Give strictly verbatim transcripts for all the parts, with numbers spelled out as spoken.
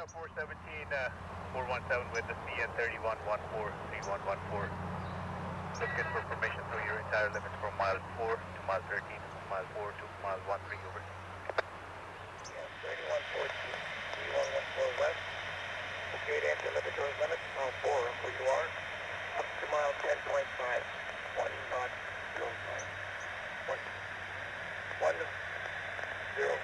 got four seventeen, uh, four one seven with the C N three one one four, three one one four. Looking for permission through your entire limits from mile four to mile thirteen, mile four to mile one three, over. C N three one one four, three one one four west. Okay, to enter limitory limits, mile four, where you are, up to mile ten point five, one, zero, five, one, one, zero.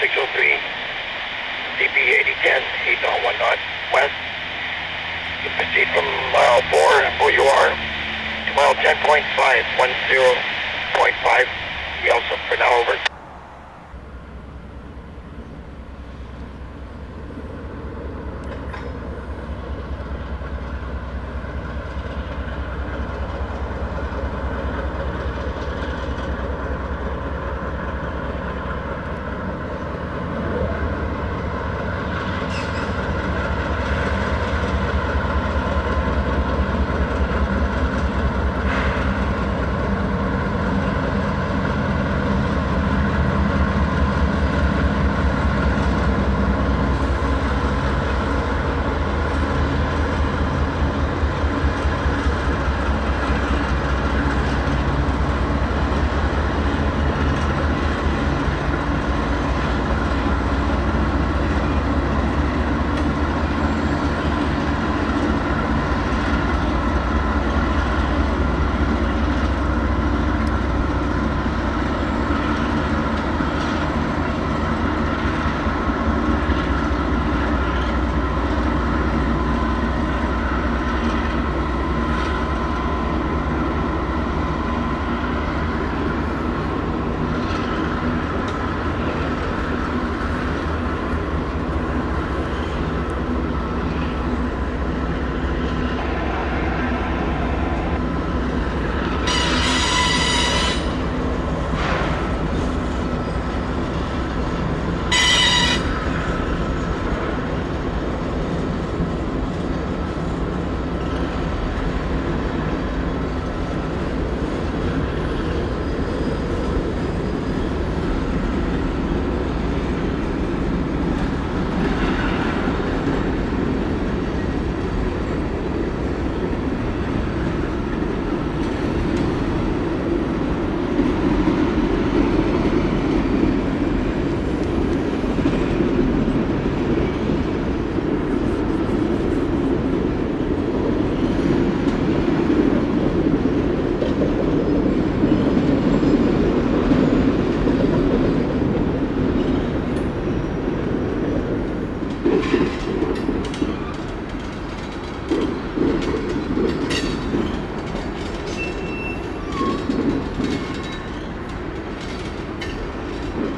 six oh three, C P eighty ten, eight point one knot west. You proceed from mile four O U R to mile ten point five, ten point five, Yeltsin for now, over.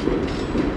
Thank you.